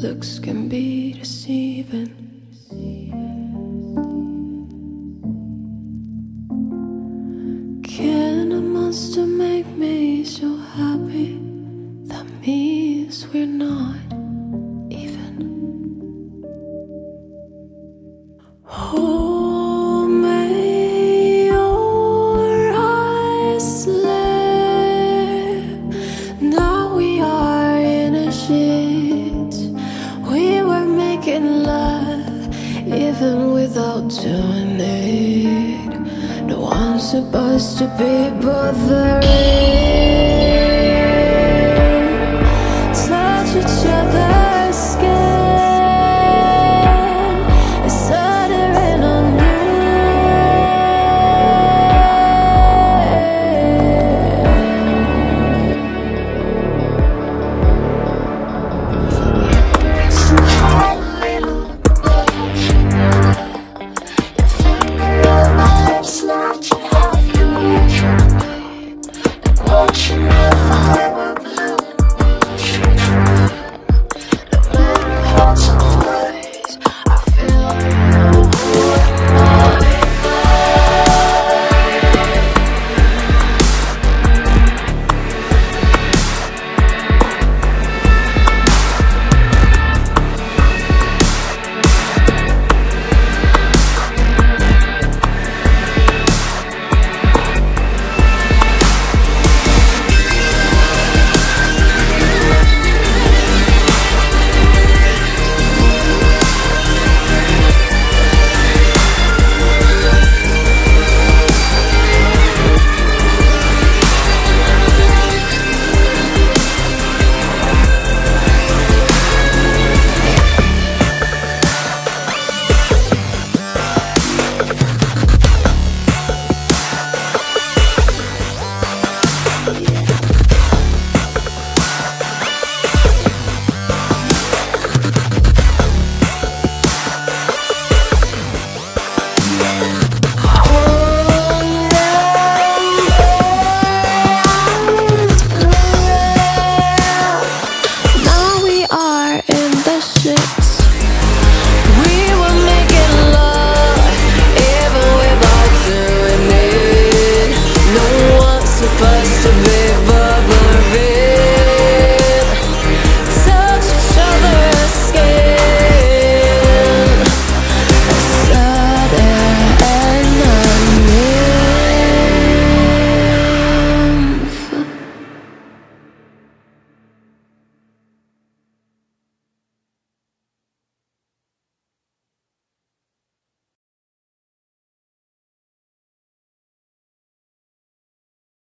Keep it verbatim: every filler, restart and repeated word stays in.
Looks can be deceiving. Can a monster make me so happy that means we're not even? Oh, even without doing it, no, I'm supposed to be bothered. Touch each other.